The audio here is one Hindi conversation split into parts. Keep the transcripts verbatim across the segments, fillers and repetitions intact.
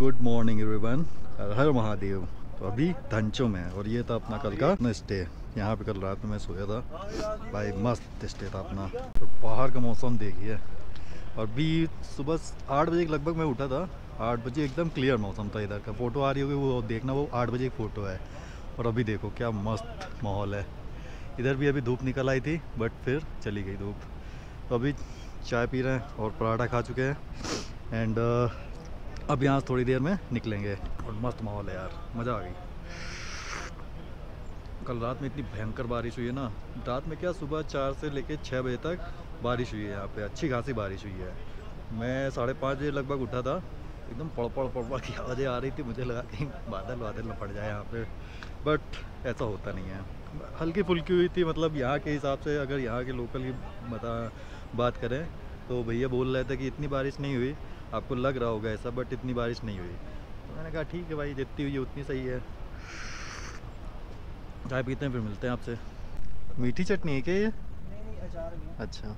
गुड मॉर्निंग एवरीवन, हर हर महादेव। तो अभी ढांचो में है और ये था अपना कल का स्टे। यहाँ पे कल रात में मैं सोया था भाई, मस्त स्टे था अपना। तो बाहर का मौसम देखिए, और भी सुबह आठ बजे लगभग मैं उठा था। आठ बजे एकदम क्लियर मौसम था। इधर का फ़ोटो आ रही होगी वो देखना, वो आठ बजे की फ़ोटो है। और अभी देखो क्या मस्त माहौल है। इधर भी अभी धूप निकल आई थी बट फिर चली गई धूप। तो अभी चाय पी रहे हैं और पराठा खा चुके हैं एंड uh, अब यहाँ थोड़ी देर में निकलेंगे। और मस्त माहौल है यार, मज़ा आ गई। कल रात में इतनी भयंकर बारिश हुई है ना, रात में क्या सुबह चार से लेकर छः बजे तक बारिश हुई है यहाँ पे, अच्छी खासी बारिश हुई है। मैं साढ़े पाँच बजे लगभग उठा था, एकदम पड़पड़ पड़पड़ की आवाज़ें आ रही थी। मुझे लगा कहीं बादल वादल न पड़ जाए यहाँ पे, बट ऐसा होता नहीं है। हल्की फुल्की हुई थी, मतलब यहाँ के हिसाब से अगर यहाँ के लोकल की बता बात करें तो भैया बोल रहे थे कि इतनी बारिश नहीं हुई, आपको लग रहा होगा ऐसा, बट इतनी बारिश नहीं हुई। तो मैंने कहा ठीक है भाई, जितनी हुई उतनी सही है। चाय पीते हैं फिर मिलते हैं आपसे। मीठी चटनी है क्या ये? नहीं नहीं, अचार नहीं। अच्छा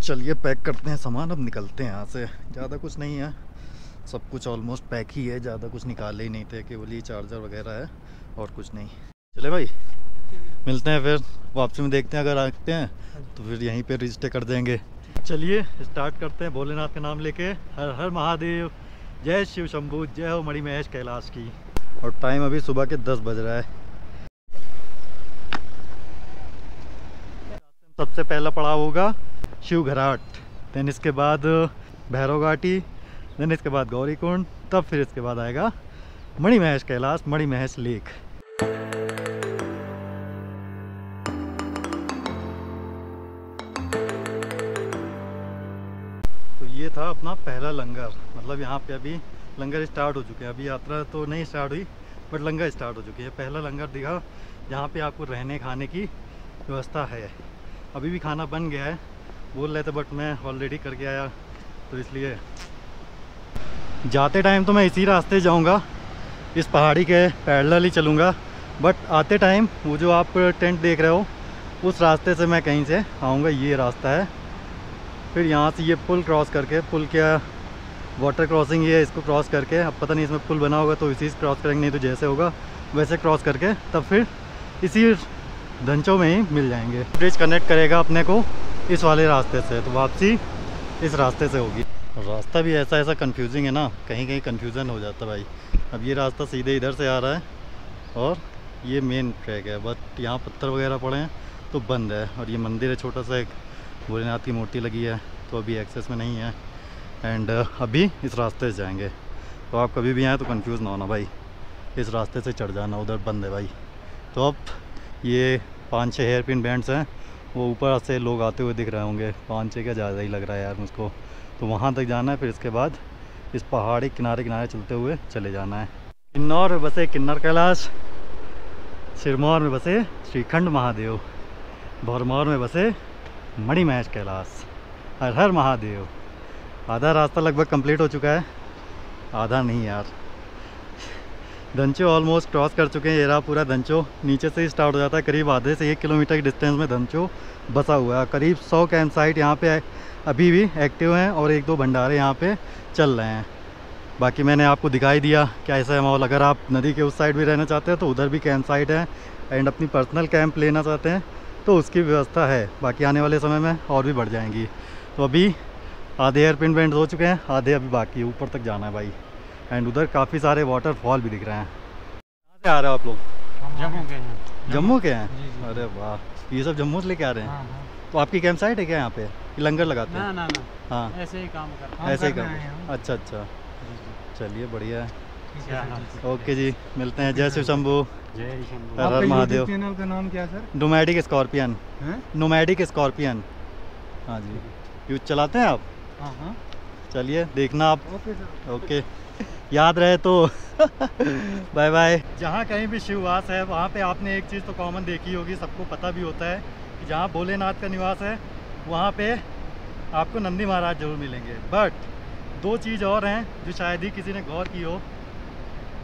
चलिए पैक करते हैं सामान, अब निकलते हैं यहाँ से। ज़्यादा कुछ नहीं है, सब कुछ ऑलमोस्ट पैक ही है, ज़्यादा कुछ निकाले ही नहीं थे, केवल ये चार्जर वगैरह है और कुछ नहीं। चले भाई मिलते हैं फिर वापसी में, देखते हैं अगर आते हैं तो फिर यहीं पे रजिस्टर कर देंगे। चलिए स्टार्ट करते हैं भोलेनाथ के नाम लेके। हर हर महादेव, जय शिव शंभू, जय हो मणिमहेश कैलाश की। और टाइम अभी सुबह के दस बज रहा है। सबसे पहला पड़ाव होगा शिव घराट, देन इसके बाद भैरव घाटी, देन इसके बाद गौरीकुंड, तब फिर इसके बाद आएगा मणिमहेश कैलाश, मणिमहेश लेक। ये था अपना पहला लंगर, मतलब यहाँ पे अभी लंगर स्टार्ट हो चुके हैं। अभी यात्रा तो नहीं स्टार्ट हुई बट लंगर स्टार्ट हो चुके हैं। पहला लंगर दिखा जहाँ पे आपको रहने खाने की व्यवस्था है। अभी भी खाना बन गया है बोल रहे थे, बट मैं ऑलरेडी करके आया तो इसलिए। जाते टाइम तो मैं इसी रास्ते जाऊँगा, इस पहाड़ी के पैरेलल ही चलूँगा, बट आते टाइम वो जो आप टेंट देख रहे हो उस रास्ते से मैं कहीं से आऊँगा। ये रास्ता है, फिर यहाँ से ये पुल क्रॉस करके, पुल क्या वाटर क्रॉसिंग है, इसको क्रॉस करके, अब पता नहीं इसमें पुल बना होगा तो इसी से क्रॉस करेंगे, नहीं तो जैसे होगा वैसे क्रॉस करके तब फिर इसी ढांचो में ही मिल जाएंगे। ब्रिज कनेक्ट करेगा अपने को इस वाले रास्ते से, तो वापसी इस रास्ते से होगी। रास्ता भी ऐसा ऐसा कन्फ्यूजिंग है ना, कहीं कहीं कन्फ्यूज़न हो जाता भाई। अब ये रास्ता सीधे इधर से आ रहा है और ये मेन ट्रैक है, बट यहाँ पत्थर वगैरह पड़े हैं तो बंद है। और ये मंदिर है छोटा सा, एक भोलेनाथ की मूर्ति लगी है तो अभी एक्सेस में नहीं है। एंड अभी इस रास्ते से जाएंगे, तो आप कभी भी आएँ तो कंफ्यूज ना होना भाई, इस रास्ते से चढ़ जाना, उधर बंद है भाई। तो अब ये पाँच छः हेयर पिन बैंड्स हैं, वो ऊपर से लोग आते हुए दिख रहे होंगे, पाँच छः का ज़्यादा ही लग रहा है यार मुझको। तो वहाँ तक जाना है, फिर इसके बाद इस पहाड़ी किनारे किनारे चलते हुए चले जाना है। किन्नौर में बसे किन्नर कैलाश, सिरमौर में बसे श्रीखंड महादेव, भरमौर में बसे मणिमहेश कैलाश। हर हर महादेव। आधा रास्ता लगभग कंप्लीट हो चुका है, आधा नहीं यार। ढांचो ऑलमोस्ट क्रॉस कर चुके हैं। ये रहा पूरा ढांचो, नीचे से ही स्टार्ट हो जाता है। करीब आधे से एक किलोमीटर की डिस्टेंस में ढांचो बसा हुआ है। करीब सौ कैंप साइट यहाँ पे अभी भी एक्टिव हैं और एक दो भंडारे यहाँ पे चल रहे हैं। बाकी मैंने आपको दिखाई दिया क्या ऐसा है माहौल। अगर आप नदी के उस साइड भी रहना चाहते हैं तो उधर भी कैंप साइट है, एंड अपनी पर्सनल कैंप लेना चाहते हैं तो उसकी व्यवस्था है। बाकी आने वाले समय में और भी बढ़ जाएंगी। तो अभी आधे एयरपिन बैंड हो चुके हैं, आधे अभी बाकी, ऊपर तक जाना है भाई। एंड उधर काफ़ी सारे वाटरफॉल भी दिख रहे हैं। कहाँ से आ रहे हो आप लोग? जम्मू के हैं। जम्मू के हैं? अरे वाह, ये सब जम्मू से लेके आ रहे हैं। तो आपकी कैंप साइट है क्या यहाँ पे? लंगर लगाते हैं? ना ना, हाँ ऐसे ही काम करते हैं। ऐसे ही काम, अच्छा अच्छा, चलिए बढ़िया है। ओके जी, मिलते हैं। जय शिव शंभू, जय शंभू, हर हर महादेव। चैनल का नाम क्या sir? Nomadic scorpion. Nomadic scorpion, हाँ जी। यूज चलाते हैं आप? हाँ। चलिए देखना आप। ओके सर, ओके, याद रहे तो। Bye bye. जहाँ कहीं भी शिववास है वहाँ पे आपने एक चीज़ तो कॉमन देखी होगी, सबको पता भी होता है कि जहाँ भोलेनाथ का निवास है वहाँ पे आपको नंदी महाराज जरूर मिलेंगे। बट दो चीज़ और हैं जो शायद ही किसी ने गौर की हो,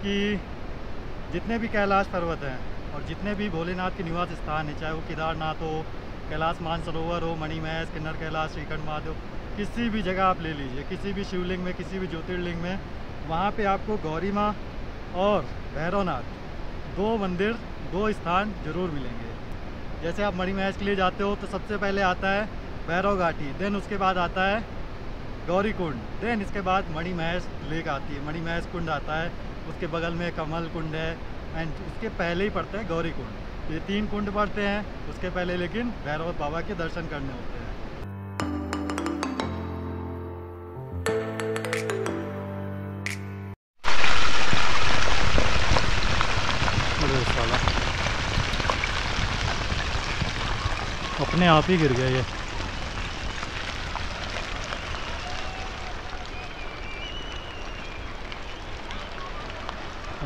कि जितने भी कैलाश पर्वत हैं और जितने भी भोलेनाथ के निवास स्थान हैं, चाहे वो केदारनाथ हो, कैलाश मानसरोवर हो, मणिमहेश, किन्नर कैलाश, श्रीखंड महादेव, किसी भी जगह आप ले लीजिए, किसी भी शिवलिंग में, किसी भी ज्योतिर्लिंग में, वहाँ पे आपको गौरी माँ और भैरवनाथ दो मंदिर दो स्थान जरूर मिलेंगे। जैसे आप मणिमहेश के लिए जाते हो तो सबसे पहले आता है भैरव घाटी, देन उसके बाद आता है गौरीकुंड, देन इसके बाद मणिमहेश लेक आती है, मणिमहेश कुंड आता है, उसके बगल में कमल कुंड है एंड उसके पहले ही पड़ता है गौरीकुंड। ये तीन कुंड पड़ते हैं, उसके पहले लेकिन भैरव बाबा के दर्शन करने होते हैं। अपने आप ही गिर गया ये।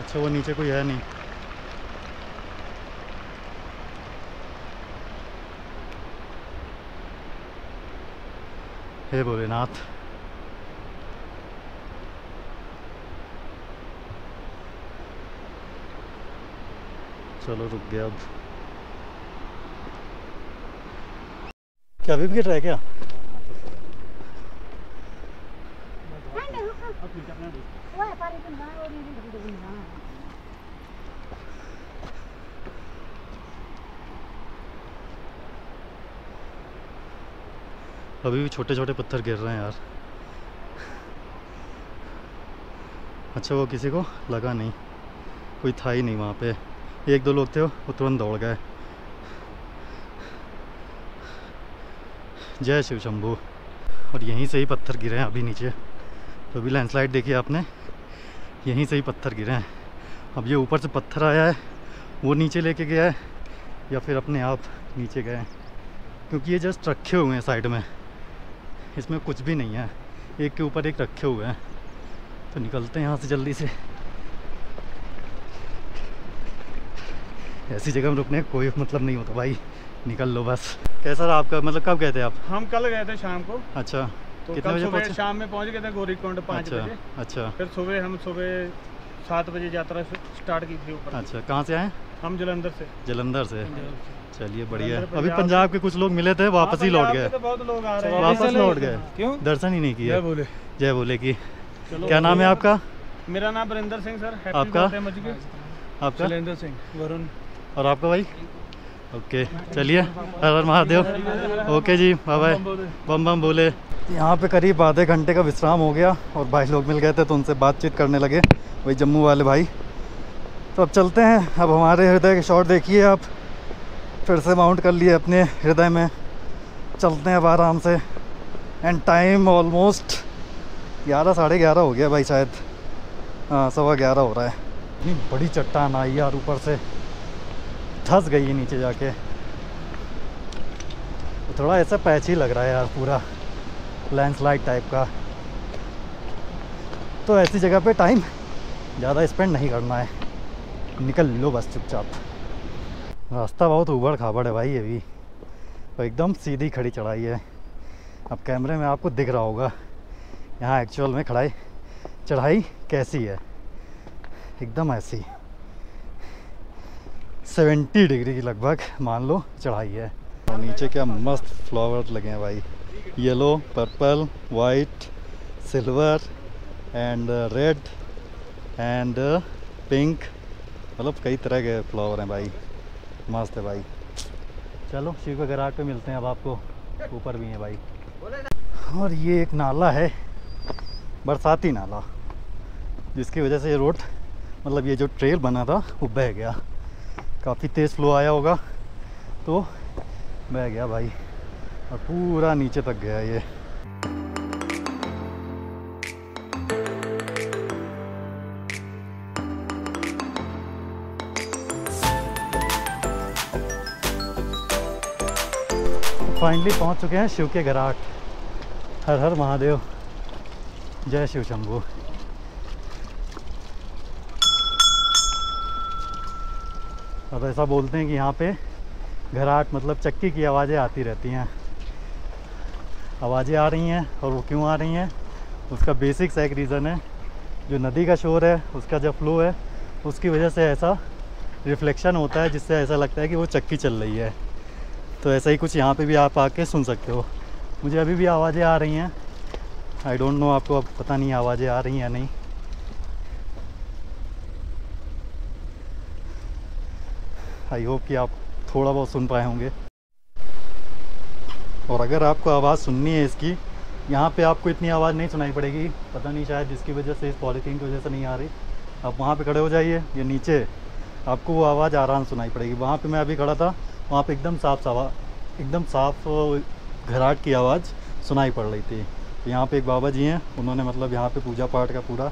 अच्छा वो नीचे कोई है नहीं। हे भोलेनाथ। चलो रुक गया अब। क्या अभी भी गिर रहा है क्या? अभी भी छोटे छोटे पत्थर गिर रहे हैं यार। अच्छा वो किसी को लगा नहीं, कोई था ही नहीं वहाँ पे, एक दो लोग थे वो तुरंत दौड़ गए। जय शिव शंभू। और यहीं से ही पत्थर गिरे हैं अभी नीचे, तो अभी लैंडस्लाइड देखी आपने, यहीं से ही पत्थर गिरे हैं। अब ये ऊपर से पत्थर आया है वो नीचे लेके गया है या फिर अपने आप नीचे गए हैं, क्योंकि ये जस्ट रखे हुए हैं साइड में, इसमें कुछ भी नहीं है, एक के ऊपर एक रखे हुए हैं। तो निकलते हैं यहाँ से जल्दी से, ऐसी जगह में रुकने का कोई मतलब नहीं होता भाई, निकल लो बस। कैसा रहा आपका, मतलब कब गए थे आप? हम कल गए थे शाम को। अच्छा तो कितने बजे पहुंचे? शाम में पहुंच गए थे गौरीकुंड पाँच अच्छा, बजे। अच्छा फिर सुबह हम सुबह सात बजे यात्रा स्टार्ट की थी ऊपर। अच्छा कहाँ से आए हम? जलंधर से। जलंधर से, चलिए बढ़िया। अभी पंजाब के कुछ लोग मिले थे, वापस ही लौट गए, बहुत लोग आ रहे हैं, वापस लौट गए, क्यों दर्शन ही नहीं किया। जय बोले, जय बोले की। क्या नाम है आपका? मेरा नाम वरिंदर सिंह सर। आपका? आपका वरिंदर सिंह वरुण। और आपका भाई? ओके okay, चलिए हर हर महादेव। ओके okay जी बाय बाय। बम बम बोले। यहाँ पे करीब आधे घंटे का विश्राम हो गया और भाई लोग मिल गए थे तो उनसे बातचीत करने लगे, वही जम्मू वाले भाई। तो अब चलते हैं। अब हमारे हृदय के शॉट देखिए आप, फिर से माउंट कर लिए अपने हृदय में। चलते हैं अब आराम से। एंड टाइम ऑलमोस्ट ग्यारह साढ़े ग्यारह हो गया भाई, शायद हाँ सवा ग्यारह हो रहा है। इतनी बड़ी चट्टान आई यार ऊपर से, धस गई है नीचे जाके। थोड़ा ऐसा पैच ही लग रहा है यार पूरा, लैंडस्लाइड टाइप का। तो ऐसी जगह पे टाइम ज़्यादा स्पेंड नहीं करना है, निकल लो बस चुपचाप। रास्ता बहुत उबड़ खाबड़ है भाई ये भी, तो एकदम सीधी खड़ी चढ़ाई है। अब कैमरे में आपको दिख रहा होगा यहाँ एक्चुअल में खड़ाई चढ़ाई कैसी है, एकदम ऐसी सत्तर डिग्री की लगभग मान लो चढ़ाई है। और नीचे क्या मस्त फ्लावर लगे हैं भाई, yellow purple white silver and red and pink, मतलब कई तरह के फ्लावर हैं भाई, मस्त है भाई। चलो शिव के गराट पे मिलते हैं अब आपको, ऊपर भी है भाई। और ये एक नाला है, बरसाती नाला, जिसकी वजह से ये रोड मतलब ये जो ट्रेल बना था वो बह गया, काफ़ी तेज़ फ्लो आया होगा तो बह गया भाई और पूरा नीचे तक गया ये। फाइनली पहुंच चुके हैं शिव के घराट। हर हर महादेव, जय शिव शंभू। अब ऐसा बोलते हैं कि यहाँ पे घराट मतलब चक्की की आवाज़ें आती रहती हैं, आवाज़ें आ रही हैं और वो क्यों आ रही हैं उसका बेसिक्स एक रीज़न है, जो नदी का शोर है उसका जो फ्लो है उसकी वजह से ऐसा रिफ्लेक्शन होता है, जिससे ऐसा लगता है कि वो चक्की चल रही है। तो ऐसा ही कुछ यहाँ पे भी आप आके सुन सकते हो। मुझे अभी भी आवाज़ें आ रही हैं, आई डोंट नो आपको अब पता नहीं आवाज़ें आ रही हैं या नहीं, आई होप कि आप थोड़ा बहुत सुन पाए होंगे। और अगर आपको आवाज़ सुननी है इसकी, यहाँ पे आपको इतनी आवाज़ नहीं सुनाई पड़ेगी, पता नहीं शायद जिसकी वजह से, इस पॉलीथीन की वजह से नहीं आ रही। आप वहाँ पे खड़े हो जाइए, ये नीचे आपको वो आवाज़ आराम सुनाई पड़ेगी। वहाँ पे मैं अभी खड़ा था, वहाँ पे एकदम साफ आवाज़, एकदम साफ घराट की आवाज़ सुनाई पड़ रही थी। यहाँ पे एक बाबा जी हैं, उन्होंने मतलब यहाँ पे पूजा पाठ का पूरा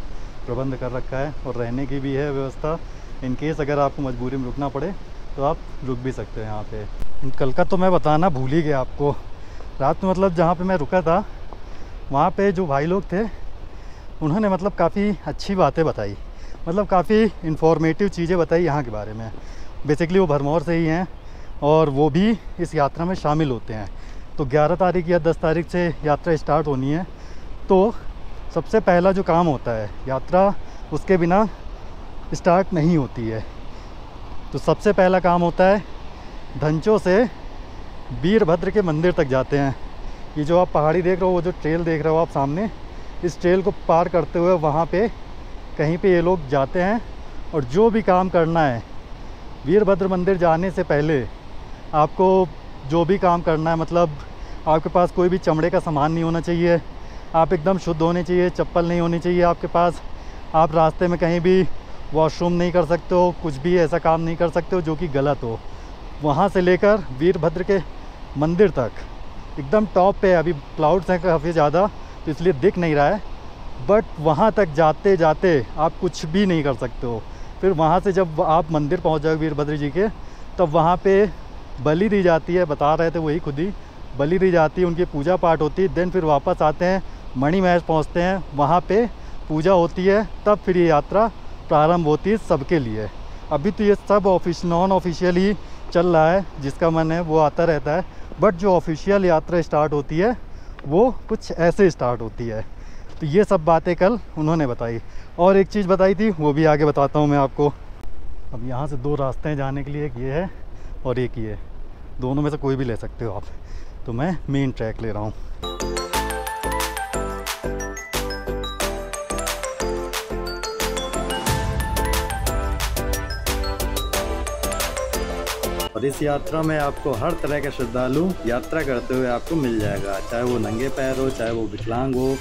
प्रबंध कर रखा है और रहने की भी है व्यवस्था। इन केस अगर आपको मजबूरी में रुकना पड़े तो आप रुक भी सकते हैं यहाँ पे। कल का तो मैं बताना भूल ही गया आपको, रात में मतलब जहाँ पे मैं रुका था वहाँ पे जो भाई लोग थे उन्होंने मतलब काफ़ी अच्छी बातें बताई, मतलब काफ़ी इन्फॉर्मेटिव चीज़ें बताई यहाँ के बारे में। बेसिकली वो भरमौर से ही हैं और वो भी इस यात्रा में शामिल होते हैं। तो ग्यारह तारीख या दस तारीख से यात्रा स्टार्ट होनी है, तो सबसे पहला जो काम होता है, यात्रा उसके बिना स्टार्ट नहीं होती है, तो सबसे पहला काम होता है ढांचो से वीरभद्र के मंदिर तक जाते हैं। ये जो आप पहाड़ी देख रहे हो, वो जो ट्रेल देख रहे हो आप सामने, इस ट्रेल को पार करते हुए वहाँ पे कहीं पे ये लोग जाते हैं। और जो भी काम करना है, वीरभद्र मंदिर जाने से पहले आपको जो भी काम करना है, मतलब आपके पास कोई भी चमड़े का सामान नहीं होना चाहिए, आप एकदम शुद्ध होने चाहिए, चप्पल नहीं होनी चाहिए आपके पास, आप रास्ते में कहीं भी वॉशरूम नहीं कर सकते हो, कुछ भी ऐसा काम नहीं कर सकते हो जो कि गलत हो। वहाँ से लेकर वीरभद्र के मंदिर तक एकदम टॉप पे, अभी क्लाउड्स हैं काफ़ी ज़्यादा तो इसलिए दिख नहीं रहा है, बट वहाँ तक जाते जाते आप कुछ भी नहीं कर सकते हो। फिर वहाँ से जब आप मंदिर पहुँच जाओगे वीरभद्र जी के, तब वहाँ पे बलि दी जाती है, बता रहे थे वही खुद ही, बलि दी जाती है, उनकी पूजा पाठ होती है। देन फिर वापस आते हैं, मणिमहेश पहुँचते हैं, वहाँ पर पूजा होती है, तब फिर ये यात्रा प्रारंभ होती है सबके लिए। अभी तो ये सब ऑफिस नॉन ऑफिशियल ही चल रहा है, जिसका मन है वो आता रहता है, बट जो ऑफिशियल यात्रा स्टार्ट होती है वो कुछ ऐसे स्टार्ट होती है। तो ये सब बातें कल उन्होंने बताई। और एक चीज़ बताई थी, वो भी आगे बताता हूँ मैं आपको। अब यहाँ से दो रास्ते हैं जाने के लिए, एक ये है और एक ये, दोनों में से कोई भी ले सकते हो आप, तो मैं मेन ट्रैक ले रहा हूँ। और इस यात्रा में आपको हर तरह का श्रद्धालु यात्रा करते हुए आपको मिल जाएगा, चाहे वो नंगे पैर हो, चाहे वो विकलांग हो,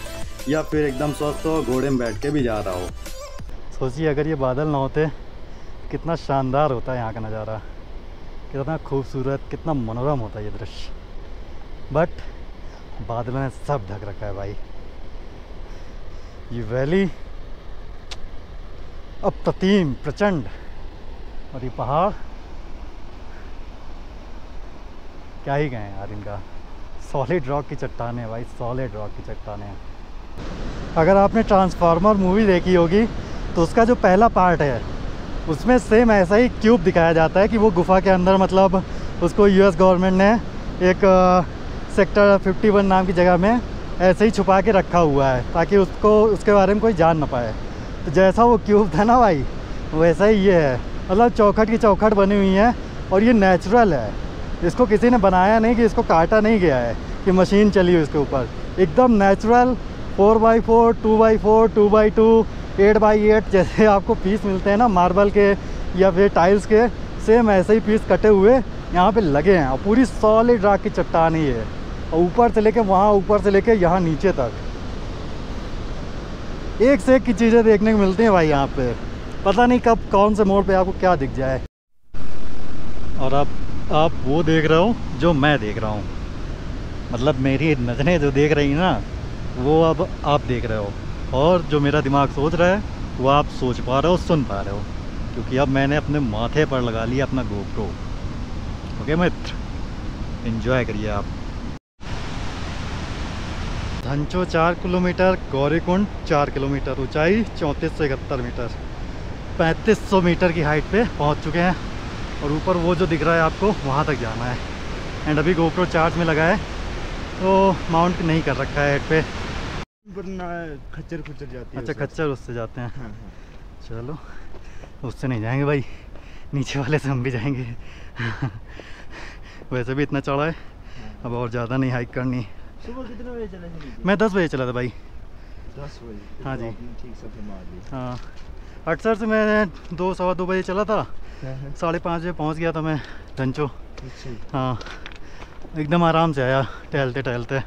या फिर एकदम स्वस्थ हो, घोड़े में बैठ के भी जा रहा हो। सोचिए अगर ये बादल ना होते कितना शानदार होता है यहाँ का नज़ारा, कितना खूबसूरत, कितना मनोरम होता है ये दृश्य। बट बादलों ने सब ढक रखा है भाई। ये वैली अब ततीम प्रचंड, और ये पहाड़ क्या ही गए यार, इनका सॉलिड रॉक की चट्टाने भाई, सॉलिड रॉक की चट्टाने। अगर आपने ट्रांसफार्मर मूवी देखी होगी तो उसका जो पहला पार्ट है उसमें सेम ऐसा ही क्यूब दिखाया जाता है कि वो गुफा के अंदर, मतलब उसको यूएस गवर्नमेंट ने एक सेक्टर इक्यावन नाम की जगह में ऐसे ही छुपा के रखा हुआ है ताकि उसको, उसके बारे में कोई जान ना पाए। तो जैसा वो क्यूब था ना भाई, वैसा ही ये है, मतलब चौखट की चौखट बनी हुई है और ये नेचुरल है, इसको किसी ने बनाया नहीं, कि इसको काटा नहीं गया है कि मशीन चली हो इसके ऊपर, एकदम natural. Four by four, two by four, two by two, eight by eight, जैसे आपको पीस मिलते हैं ना मार्बल के या फिर टाइल्स के, सेम ऐसे ही पीस कटे हुए यहाँ पे लगे हैं। और पूरी सॉलिड रॉक की चट्टान ही है, और ऊपर से लेके वहाँ, ऊपर से लेके यहाँ नीचे तक एक से एक की चीज़ें देखने को मिलती हैं भाई यहाँ पर। पता नहीं कब कौन से मोड़ पर आपको क्या दिख जाए। और अब आप वो देख रहे हो जो मैं देख रहा हूँ, मतलब मेरी नज़रें जो देख रही हैं ना, वो अब आप देख रहे हो, और जो मेरा दिमाग सोच रहा है वो आप सोच पा रहे हो, सुन पा रहे हो, क्योंकि अब मैंने अपने माथे पर लगा लिया अपना गोप्रो। ओके मित्र, एंजॉय करिए आप। ढांचो चार किलोमीटर, गौरीकुंड चार किलोमीटर, ऊंचाई चौंतीस सौ इकहत्तर मीटर, पैंतीस सौ मीटर की हाइट पे पहुंच चुके हैं। और ऊपर वो जो दिख रहा है आपको, वहाँ तक जाना है। एंड अभी गोप्रो चार्ज में लगा है तो माउंट नहीं कर रखा है हेड पे, वरना खच्चर खुच्चर जाती है। अच्छा खच्चर उससे जाते हैं, हाँ, हाँ। चलो उससे नहीं जाएंगे भाई, नीचे वाले से हम भी जाएंगे। वैसे भी इतना चौड़ा है, अब और ज़्यादा नहीं हाइक करनी। सुबह कितने बजे चला था? मैं दस बजे चला था भाई। दस बजे? हाँ जी, ठीक। हाँ, अक्सर से मैं दो सवा दो बजे चला था, साढ़े पाँच बजे पहुँच गया था मैं ढांचो। हाँ, एकदम आराम से आया टहलते टहलते।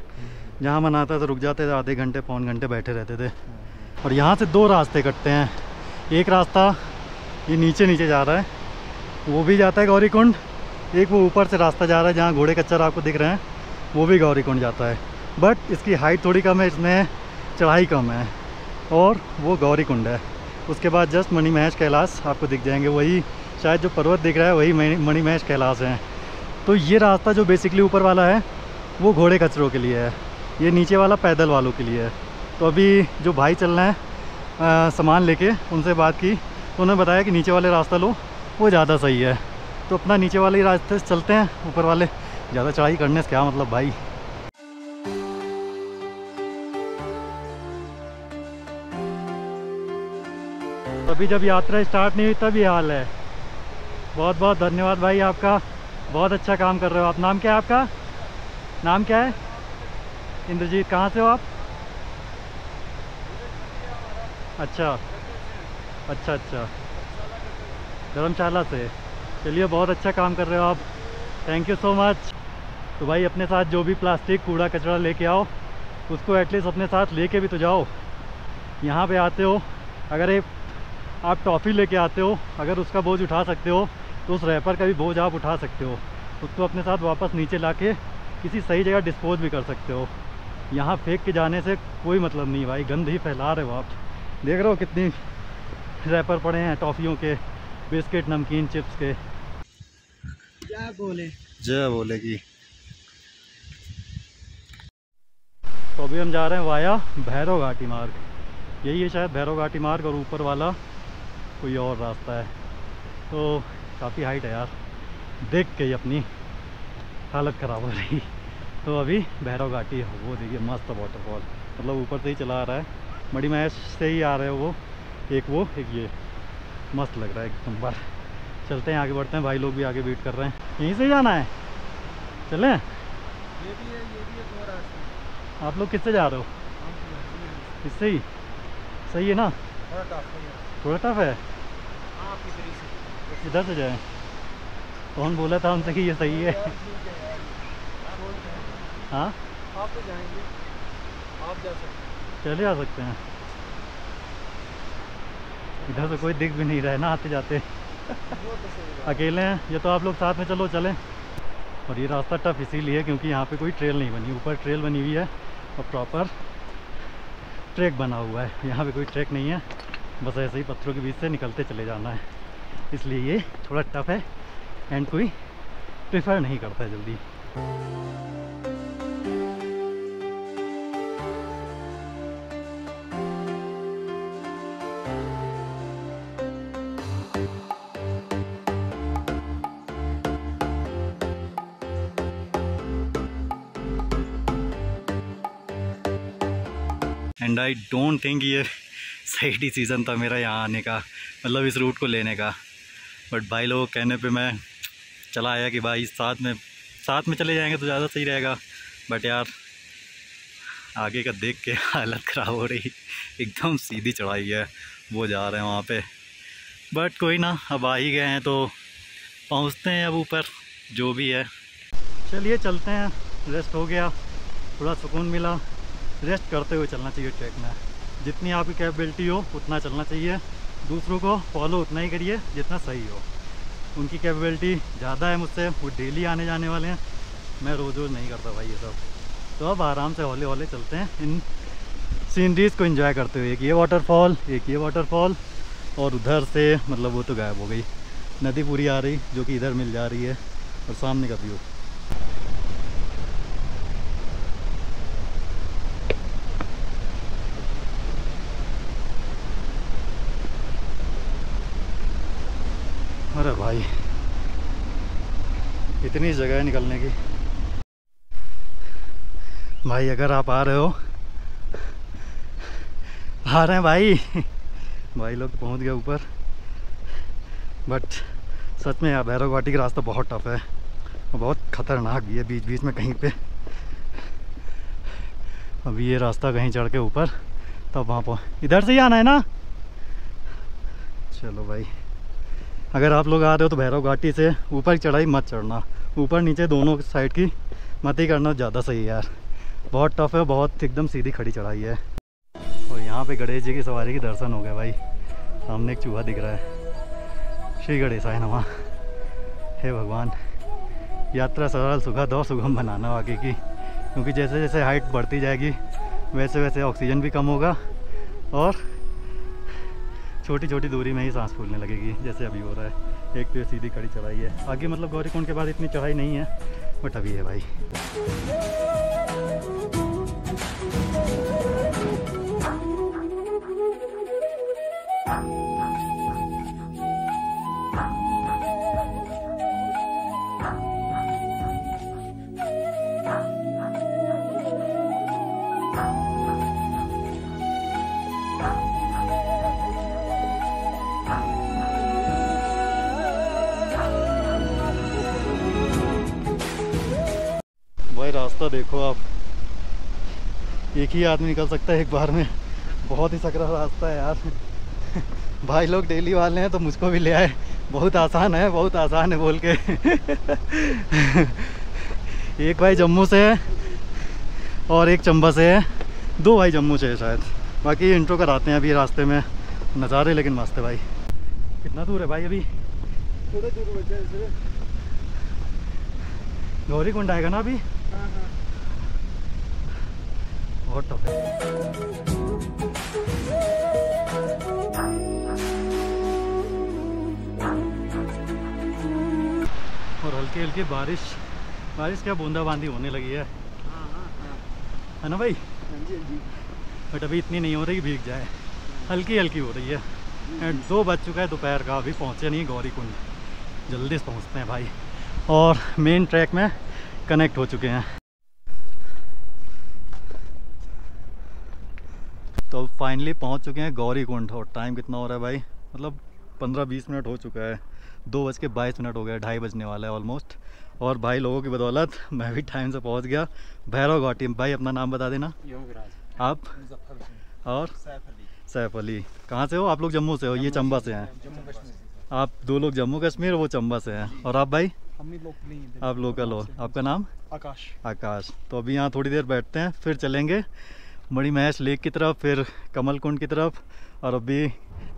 जहाँ मन आता था रुक जाते थे, आधे घंटे पौन घंटे बैठे रहते थे। और यहाँ से दो रास्ते कटते हैं, एक रास्ता ये नीचे नीचे जा रहा है वो भी जाता है गौरीकुंड, एक वो ऊपर से रास्ता जा रहा है जहाँ घोड़े कच्चर आपको दिख रहे हैं वो भी गौरीकुंड जाता है। बट इसकी हाइट थोड़ी कम है, इसमें चढ़ाई कम है और वो गौरीकुंड है। उसके बाद जस्ट मणिमहेश कैलाश आपको दिख जाएंगे, वही शायद जो पर्वत दिख रहा है वही मणिमहेश कैलाश हैं। तो ये रास्ता जो बेसिकली ऊपर वाला है वो घोड़े कचरों के लिए है, ये नीचे वाला पैदल वालों के लिए है। तो अभी जो भाई चल रहे हैं सामान लेके, उनसे बात की तो उन्होंने बताया कि नीचे वाले रास्ता लो, वो ज़्यादा सही है। तो अपना नीचे वाले रास्ते से चलते हैं, ऊपर वाले ज़्यादा चढ़ाई करने से क्या मतलब भाई। अभी जब यात्रा स्टार्ट नहीं हुई तब ये हाल है। बहुत बहुत धन्यवाद भाई आपका, बहुत अच्छा काम कर रहे हो आप। नाम क्या है आपका? नाम क्या है? इंद्रजीत। कहाँ से हो आप? अच्छा अच्छा अच्छा, धर्मशाला से। चलिए, बहुत अच्छा काम कर रहे हो आप, थैंक यू सो मच। तो भाई अपने साथ जो भी प्लास्टिक कूड़ा कचरा लेके आओ उसको एटलीस्ट अपने साथ लेके भी तो जाओ। यहाँ पे आते हो, अगर एक आप टॉफ़ी लेके आते हो, अगर उसका बोझ उठा सकते हो तो उस रैपर का भी बोझ आप उठा सकते हो, उसको अपने साथ वापस नीचे लाके किसी सही जगह डिस्पोज भी कर सकते हो। यहाँ फेंक के जाने से कोई मतलब नहीं भाई, गंद ही फैला रहे हो आप। देख रहे हो कितनी रैपर पड़े हैं टॉफ़ियों के, बिस्किट, नमकीन, चिप्स के। जय बोले, जय बोले की। तो अभी हम जा रहे हैं वाया भैरव घाटी मार्ग, यही है शायद भैरव घाटी मार्ग, और ऊपर वाला कोई और रास्ता है। तो काफ़ी हाइट है यार, देख के ही अपनी हालत ख़राब हो रही। तो अभी भैरव घाटी है, वो देखिए मस्त वाटरफॉल, मतलब ऊपर से ही चला आ रहा है, मणिमहेश से ही आ रहे हो वो, एक वो एक ये, मस्त लग रहा है एकदम। बार चलते हैं, आगे बढ़ते हैं, भाई लोग भी आगे वेट कर रहे हैं। यहीं से जाना है, चलें? ये भी है, ये भी है, दो रास्ते। आप लोग किससे जा रहे हो? इससे ही सही है ना? थोड़ा टफ है, इधर से जाए। कौन बोला था हमसे कि ये सही है? हाँ, आप तो जाएंगे, आप जा सकते हैं, चले आ सकते हैं। इधर से कोई दिख भी नहीं रहा है ना आते जाते। अकेले हैं ये तो, आप लोग साथ में चलो चलें। और ये रास्ता टफ इसीलिए क्योंकि यहाँ पे कोई ट्रेल नहीं बनी, ऊपर ट्रेल बनी हुई है और प्रॉपर ट्रैक बना हुआ है, यहाँ पे कोई ट्रैक नहीं है, बस ऐसे ही पत्थरों के बीच से निकलते चले जाना है, इसलिए ये थोड़ा टफ है एंड कोई प्रेफर नहीं करता है जल्दी। एंड आई डोंट थिंक ये सही डिसीज़न था मेरा यहाँ आने का, मतलब इस रूट को लेने का। बट भाई लोगों के कहने पे मैं चला आया कि भाई साथ में साथ में चले जाएंगे तो ज़्यादा सही रहेगा। बट यार आगे का देख के हालत ख़राब हो रही, एकदम सीधी चढ़ाई है, वो जा रहे हैं वहाँ पे। बट कोई ना, अब आ ही गए हैं तो पहुँचते हैं अब ऊपर, जो भी है। चलिए चलते हैं, रेस्ट हो गया, थोड़ा सुकून मिला। रेस्ट करते हुए चलना चाहिए ट्रैक में, जितनी आपकी कैपेबिलिटी हो उतना चलना चाहिए। दूसरों को फॉलो उतना ही करिए जितना सही हो। उनकी कैपेबिलिटी ज़्यादा है मुझसे, वो डेली आने जाने वाले हैं, मैं रोज़ रोज़ नहीं करता भाई ये सब। तो अब आराम से हौले हौले चलते हैं, इन सीनरीज़ को एंजॉय करते हुए। एक ये वाटरफॉल, एक ये वाटरफॉल, और उधर से मतलब वो तो गायब हो गई नदी पूरी आ रही, जो कि इधर मिल जा रही है, और सामने का व्यू। अरे भाई इतनी जगह है निकलने की। भाई अगर आप आ रहे हो, आ रहे हैं भाई, भाई लोग पहुंच गए ऊपर। बट सच में यार भैरव घाटी का रास्ता बहुत टफ है और बहुत ख़तरनाक भी है। बीच बीच में कहीं पे अब ये रास्ता कहीं चढ़ के ऊपर तब वहाँ पहुँच, इधर से ही आना है ना। चलो भाई अगर आप लोग आ रहे हो तो भैरव घाटी से ऊपर चढ़ाई मत चढ़ना, ऊपर नीचे दोनों साइड की मत ही करना, ज़्यादा सही है यार, बहुत टफ है, बहुत एकदम सीधी खड़ी चढ़ाई है। और यहाँ पे गणेश जी की सवारी के दर्शन हो गए भाई, सामने एक चूहा दिख रहा है, श्री गणेशाय नमः। हे भगवान, यात्रा सरल सुखद और सुगम बनाना वाकई की, क्योंकि जैसे जैसे हाइट बढ़ती जाएगी वैसे वैसे ऑक्सीजन भी कम होगा और छोटी छोटी दूरी में ही सांस फूलने लगेगी, जैसे अभी हो रहा है। एक तो सीधी खड़ी चढ़ाई है, आगे मतलब गौरीकुंड के बाद इतनी चढ़ाई नहीं है, बट अभी है भाई। रास्ता देखो आप, एक ही आदमी निकल सकता है एक बार में, बहुत ही सकरा रास्ता है यार। भाई लोग डेली वाले हैं तो मुझको भी ले आए, बहुत आसान है बहुत आसान है बोल के। एक भाई जम्मू से है और एक चंबा से है, दो भाई जम्मू से है शायद, बाकी इंट्रो कराते हैं अभी रास्ते में, नज़ारे लेकिन मस्त है भाई। कितना दूर है भाई अभी? थोड़ा दूर बचा है, गौरीकुंड आएगा ना अभी। बहुत टफ है। और हल्की हल्की बारिश बारिश क्या बूंदाबांदी होने लगी है, है ना भाई? हाँ जी हाँ जी। बट अभी इतनी नहीं हो रही भीग जाए, हल्की हल्की हो रही है। एंड दो बज चुका है दोपहर का, अभी पहुँचे नहीं गौरीकुंड, जल्दी से पहुँचते हैं भाई, और मेन ट्रैक में कनेक्ट हो चुके हैं। तो फाइनली पहुंच चुके हैं गौरीकुंड, और टाइम कितना हो रहा है भाई, मतलब पंद्रह बीस मिनट हो चुका है, दो बज के बाईस मिनट हो गया, ढाई बजने वाला है ऑलमोस्ट। और भाई लोगों की बदौलत मैं भी टाइम से पहुंच गया भैरव घाटी। भाई अपना नाम बता देना आप। और सैफ अली। कहाँ से हो आप लोग? जम्मू से हो? ये चंबा से हैं आप दो लोग, जम्मू कश्मीर, वो चंबा से हैं। और आप भाई? आप लोकल हो। आपका नाम? आकाश। आकाश। तो अभी यहाँ थोड़ी देर बैठते हैं, फिर चलेंगे मणिमहेश लेक की तरफ, फिर कमल कुंड की तरफ। और अभी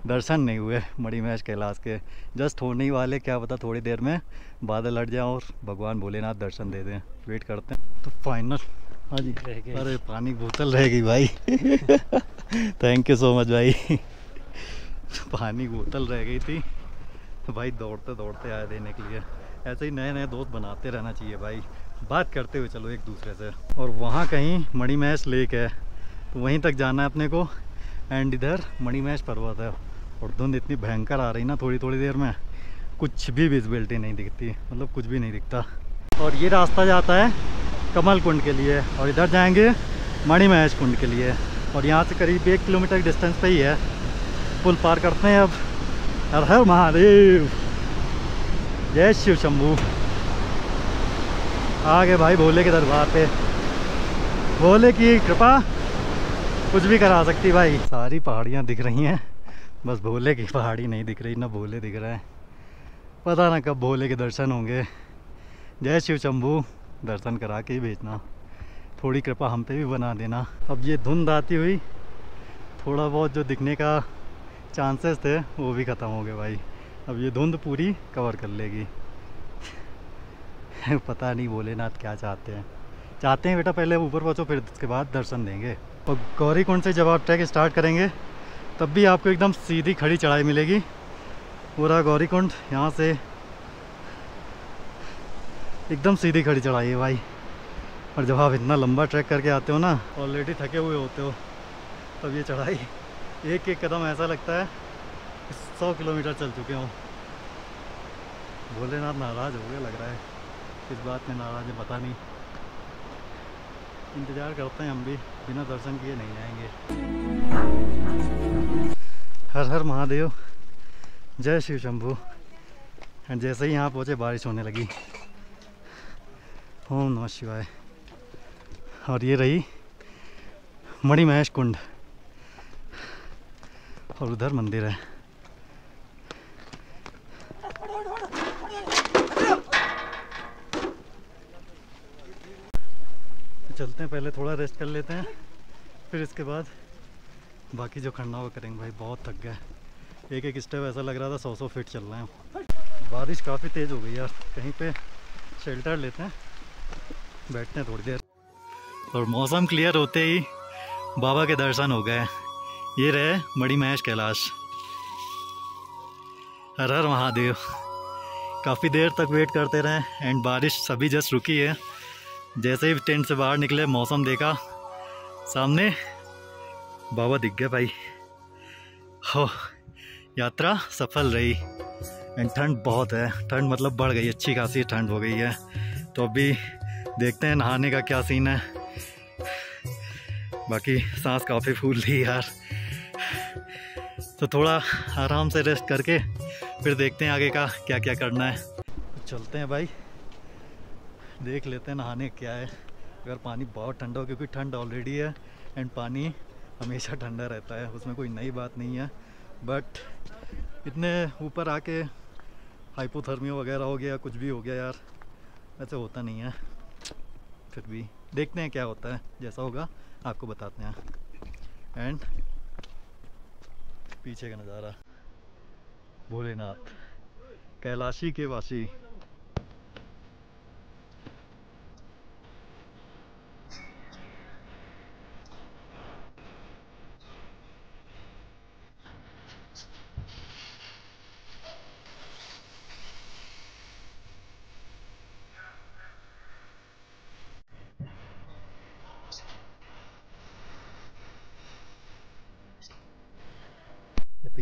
दर्शन नहीं हुए मणिमहेश कैलाश के, जस्ट होने ही वाले, क्या पता थोड़ी देर में बादल हट जाए और भगवान भोलेनाथ दर्शन दे दें, वेट करते हैं। तो फाइनल। हाँ जी, अरे पानी बोतल रह गई भाई। थैंक यू सो मच भाई। पानी बोतल रह गई थी भाई, दौड़ते दौड़ते आए देने के लिए। ऐसे ही नए नए दोस्त बनाते रहना चाहिए भाई, बात करते हुए चलो एक दूसरे से। और वहाँ कहीं मणिमहेश लेक है तो वहीं तक जाना है अपने को। एंड इधर मणिमहेश पर्वत है, और धुंध इतनी भयंकर आ रही ना थोड़ी थोड़ी देर में, कुछ भी विजिबिलिटी नहीं दिखती, मतलब कुछ भी नहीं दिखता। और ये रास्ता जाता है कमल कुंड के लिए, और इधर जाएंगे मणिमहेश कुंड के लिए। और यहाँ से करीब एक किलोमीटर डिस्टेंस पर ही है। पुल पार करते हैं अब। हर हर महादेव, जय शिव शंभू। आ गए भाई भोले के दरबार पे, भोले की कृपा कुछ भी करा सकती भाई। सारी पहाड़ियाँ दिख रही हैं, बस भोले की पहाड़ी नहीं दिख रही, ना भोले दिख रहे हैं। पता ना कब भोले के दर्शन होंगे। जय शिव शंभू, दर्शन करा के ही भेजना, थोड़ी कृपा हम पे भी बना देना। अब ये धुंध आती हुई थोड़ा बहुत जो दिखने का चांसेस थे वो भी ख़त्म हो गए भाई, अब ये धुंध पूरी कवर कर लेगी। पता नहीं भोलेनाथ क्या चाहते हैं। चाहते हैं बेटा पहले ऊपर पहुँचो, फिर उसके बाद दर्शन देंगे। और गौरीकुंड से जब आप ट्रैक स्टार्ट करेंगे तब भी आपको एकदम सीधी खड़ी चढ़ाई मिलेगी। पूरा गौरीकुंड यहाँ से एकदम सीधी खड़ी चढ़ाई है भाई। और जब आप इतना लंबा ट्रैक करके आते हो ना, ऑलरेडी थके हुए होते हो, तब ये चढ़ाई एक एक कदम ऐसा लगता है सौ किलोमीटर चल चुके हूँ। भोलेनाथ नाराज़ हो गया लग रहा है, किस बात में नाराज़ है पता नहीं। इंतज़ार करते हैं हम भी, बिना दर्शन किए नहीं जाएंगे। हर हर महादेव, जय शिव शंभू। जैसे ही यहाँ पहुँचे बारिश होने लगी। ओम नमः शिवाय। और ये रही मणिमहेश कुंड, और उधर मंदिर है। चलते हैं, पहले थोड़ा रेस्ट कर लेते हैं, फिर इसके बाद बाकी जो करना वो करेंगे। भाई बहुत थक गए, एक एक स्टेप ऐसा लग रहा था सौ सौ फीट चल रहे हैं। बारिश काफ़ी तेज़ हो गई यार, कहीं पे शेल्टर लेते हैं, बैठते हैं थोड़ी देर। और मौसम क्लियर होते ही बाबा के दर्शन हो गए। ये रहे मणिमहेश कैलाश। हर हर महादेव। काफ़ी देर तक वेट करते रहे एंड बारिश सभी जस्ट रुकी है। जैसे ही टेंट से बाहर निकले, मौसम देखा, सामने बाबा दिख गया। भाई हो, यात्रा सफल रही। एंड ठंड बहुत है, ठंड मतलब बढ़ गई, अच्छी खासी ठंड हो गई है। तो अभी देखते हैं नहाने का क्या सीन है। बाकी सांस काफ़ी फूल रही यार, तो थोड़ा आराम से रेस्ट करके फिर देखते हैं आगे का क्या क्या करना है। चलते हैं भाई, देख लेते हैं नहाने क्या है। अगर पानी बहुत ठंडा हो, क्योंकि ठंड ऑलरेडी है एंड पानी हमेशा ठंडा रहता है, उसमें कोई नई बात नहीं है। बट इतने ऊपर आके हाइपोथर्मिया वगैरह हो गया, कुछ भी हो गया यार, ऐसे होता नहीं है। फिर भी देखते हैं क्या होता है, जैसा होगा आपको बताते हैं। एंड पीछे का नज़ारा, भोलेनाथ कैलाशी के वासी।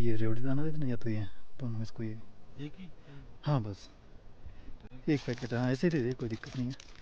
ये रेवड़ी दाना देते या तो ये दोनों में कोई एक ही? हाँ बस एक पैकेट। हाँ ऐसे दे दे, कोई दिक्कत नहीं है।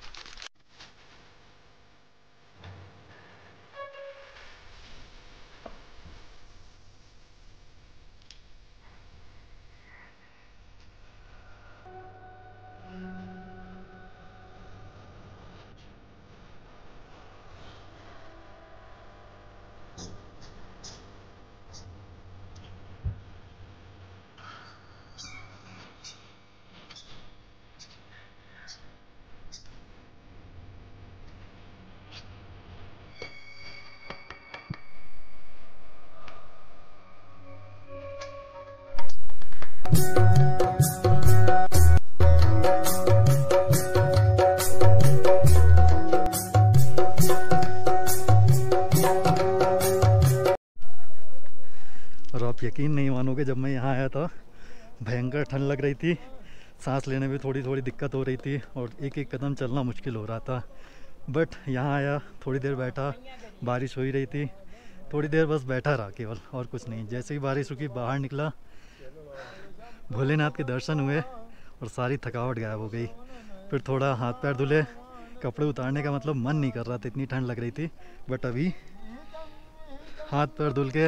और आप यकीन नहीं मानोगे, जब मैं यहाँ आया था भयंकर ठंड लग रही थी, सांस लेने में थोड़ी थोड़ी दिक्कत हो रही थी और एक एक कदम चलना मुश्किल हो रहा था। बट यहाँ आया, थोड़ी देर बैठा, बारिश हो ही रही थी, थोड़ी देर बस बैठा रहा केवल और कुछ नहीं। जैसे ही बारिश रुकी, बाहर निकला, भोलेनाथ के दर्शन हुए और सारी थकावट गायब हो गई। फिर थोड़ा हाथ पैर धुले, कपड़े उतारने का मतलब मन नहीं कर रहा था, इतनी ठंड लग रही थी। बट अभी हाथ पैर धुल के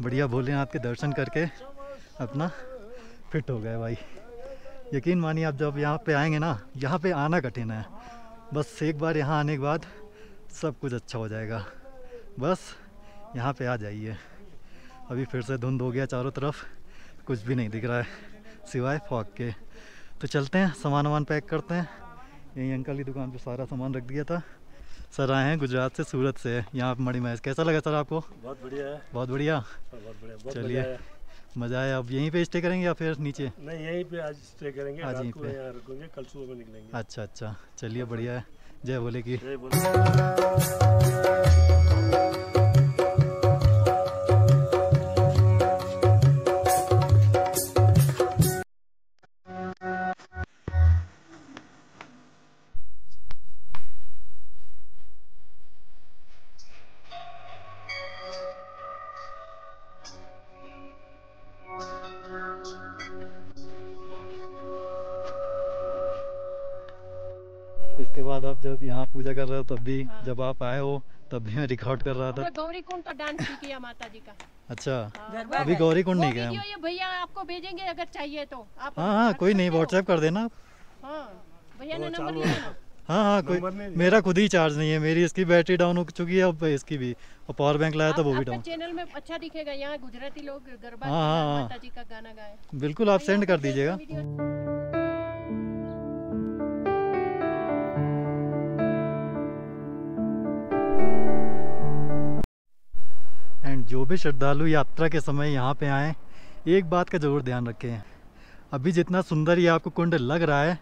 बढ़िया भोलेनाथ के दर्शन करके अपना फिट हो गए। भाई यकीन मानिए, आप जब यहाँ पे आएंगे ना, यहाँ पे आना कठिन है, बस एक बार यहाँ आने के बाद सब कुछ अच्छा हो जाएगा। बस यहाँ पे आ जाइए। अभी फिर से धुंध हो गया, चारों तरफ कुछ भी नहीं दिख रहा है सिवाय फॉग के। तो चलते हैं, सामान वामान पैक करते हैं। यही अंकल की दुकान पे सारा सामान रख दिया था। सर आए हैं गुजरात से, सूरत से, यहाँ पे मणिमहेश। कैसा लगा सर आपको? बहुत बढ़िया है। बहुत बढ़िया, बढ़िया। चलिए, मज़ा आया। अब यहीं पे स्टे करेंगे या फिर नीचे? नहीं, यहीं पे आज स्टे करेंगे, आज यहीं पे रुकेंगे, कल सुबह निकलेंगे। अच्छा अच्छा, चलिए बढ़िया है। जय भोले की। इसके बाद आप जब यहाँ पूजा कर रहे हो, तब भी हाँ। जब आप आए हो तब भी मैं रिकॉर्ड कर रहा था। गौरीकुंड तो डांस भी किया माता जी का। अच्छा, अभी गौरीकुंड नहीं गया। ये भैया आपको भेजेंगे अगर चाहिए तो। हाँ हाँ, कोई नहीं, व्हाट्सएप कर देना आप। हाँ भैया ने नंबर लिया। हाँ हाँ, कोई, मेरा खुद ही चार्ज नहीं है, मेरी इसकी बैटरी डाउन हो चुकी है, अब इसकी भी, और पावर बैंक लाया था वो भी डाउन। चैनल में अच्छा दिखेगा, यहाँ गुजराती लोग गरबा माता जी का गाना गाए। बिल्कुल, आप सेंड कर दीजिएगा। जो भी श्रद्धालु यात्रा के समय यहाँ पे आएँ एक बात का ज़रूर ध्यान रखें, अभी जितना सुंदर ये आपको कुंड लग रहा है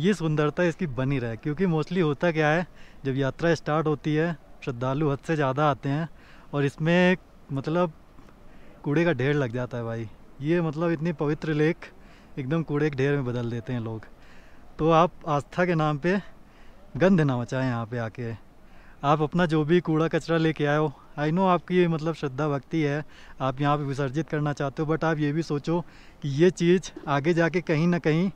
ये सुंदरता इसकी बनी रहे, क्योंकि मोस्टली होता क्या है जब यात्रा स्टार्ट होती है श्रद्धालु हद से ज़्यादा आते हैं और इसमें मतलब कूड़े का ढेर लग जाता है भाई, ये मतलब इतनी पवित्र लेक एकदम कूड़े के ढेर में बदल देते हैं लोग। तो आप आस्था के नाम पे गंध ना मचाएं, यहाँ पे आके आप अपना जो भी कूड़ा कचरा लेके आए हो, आई नो आपकी मतलब श्रद्धा भक्ति है, आप यहाँ पे विसर्जित करना चाहते हो, बट आप ये भी सोचो कि ये चीज़ आगे जाके कहीं ना कहीं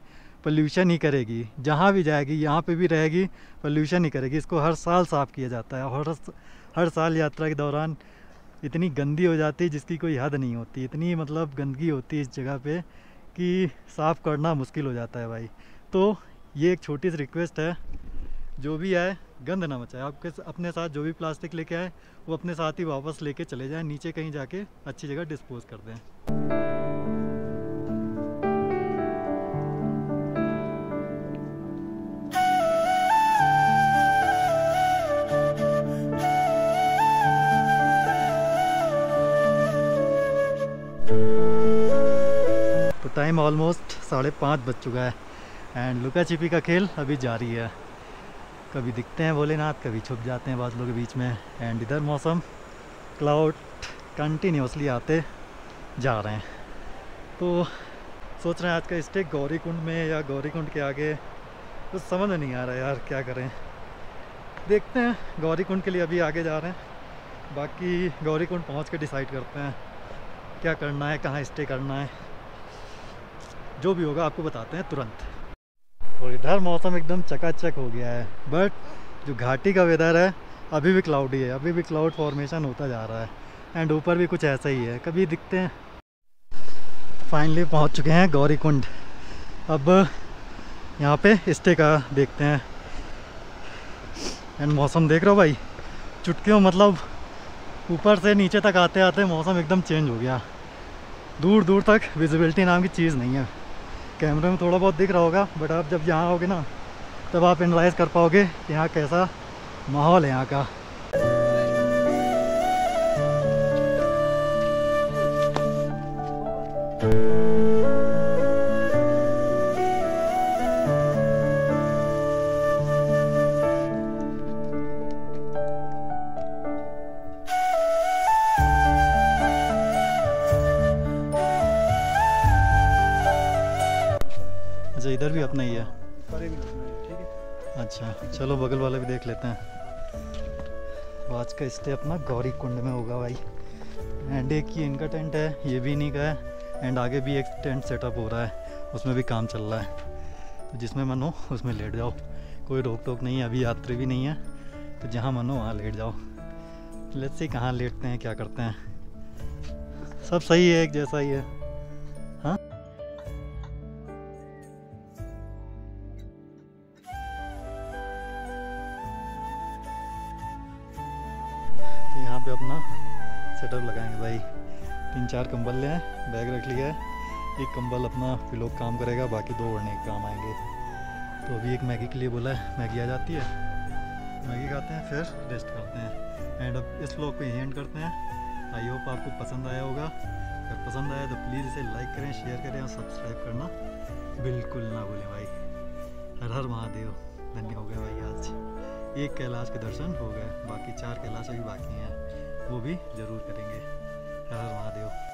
पॉल्यूशन ही करेगी, जहाँ भी जाएगी यहाँ पे भी रहेगी पॉल्यूशन ही करेगी। इसको हर साल साफ़ किया जाता है और हर साल यात्रा के दौरान इतनी गंदी हो जाती है जिसकी कोई हद नहीं होती, इतनी मतलब गंदगी होती है इस जगह पे कि साफ़ करना मुश्किल हो जाता है भाई। तो ये एक छोटी सी रिक्वेस्ट है, जो भी आए गंद ना मचाए, आपके अपने साथ जो भी प्लास्टिक लेके आए वो अपने साथ ही वापस लेके चले जाएं, नीचे कहीं जाके अच्छी जगह डिस्पोज कर दें। टाइम ऑलमोस्ट साढ़े पाँच बज चुका है एंड लुका छिपी का खेल अभी जारी है, कभी दिखते हैं भोलेनाथ कभी छुप जाते हैं बादलों के बीच में। एंड इधर मौसम क्लाउड कंटिन्यूसली आते जा रहे हैं, तो सोच रहे हैं आज का स्टे गौरीकुंड में या गौरीकुंड के आगे, कुछ तो समझ नहीं आ रहा यार क्या करें, देखते हैं। गौरीकुंड के लिए अभी आगे जा रहे हैं, बाकी गौरीकुंड पहुँच के डिसाइड करते हैं क्या करना है, कहाँ स्टे करना है, जो भी होगा आपको बताते हैं तुरंत। और इधर मौसम एकदम चकाचक हो गया है, बट जो घाटी का वेदर है अभी भी क्लाउडी है, अभी भी क्लाउड फॉर्मेशन होता जा रहा है एंड ऊपर भी कुछ ऐसा ही है, कभी दिखते हैं। फाइनली पहुंच चुके हैं गौरीकुंड, अब यहाँ पे स्टे का देखते हैं। एंड मौसम देख रहे हो भाई चुटकियों, मतलब ऊपर से नीचे तक आते आते मौसम एकदम चेंज हो गया, दूर दूर तक विजिबिलिटी नाम की चीज़ नहीं है। कैमरे में थोड़ा बहुत दिख रहा होगा, बट आप जब यहाँ आओगे ना तब आप एनालाइज कर पाओगे कि यहाँ कैसा माहौल है यहाँ का। इधर भी अपना ही है, अच्छा चलो बगल वाला भी देख लेते हैं। आज का स्टे अपना गौरीकुंड में होगा भाई, एंड एक ये इनका टेंट है, ये भी इन्हीं का है, एंड आगे भी एक टेंट सेटअप हो रहा है, उसमें भी काम चल रहा है, तो जिसमें मन हो उसमें लेट जाओ, कोई रोक टोक नहीं है, अभी यात्री भी नहीं है, तो जहाँ मन हो वहाँ लेट जाओ। लेट्स सी कहाँ लेटते हैं क्या करते हैं, सब सही है एक जैसा ही है। हाँ पे अपना सेटअप लगाएंगे भाई, तीन चार कंबल ले हैं, बैग रख लिया है, एक कंबल अपना पिलो काम करेगा, बाकी दो ओढ़ने के काम आएंगे। तो अभी एक मैगी के लिए बोला है, मैगी आ जाती है, मैगी खाते हैं फिर रेस्ट करते हैं। एंड अब इस व्लॉग को यहीं एंड करते हैं, आई होप आपको पसंद आया होगा, अगर पसंद आया तो प्लीज़ इसे लाइक करें, शेयर करें और सब्सक्राइब करना बिल्कुल ना भूलें भाई। हर हर महादेव, धन्य हो गए भाई आज, एक कैलाश के दर्शन हो गए, बाकी चार कैलाश अभी बाकी हैं, वो भी ज़रूर करेंगे। हर हर महादेव।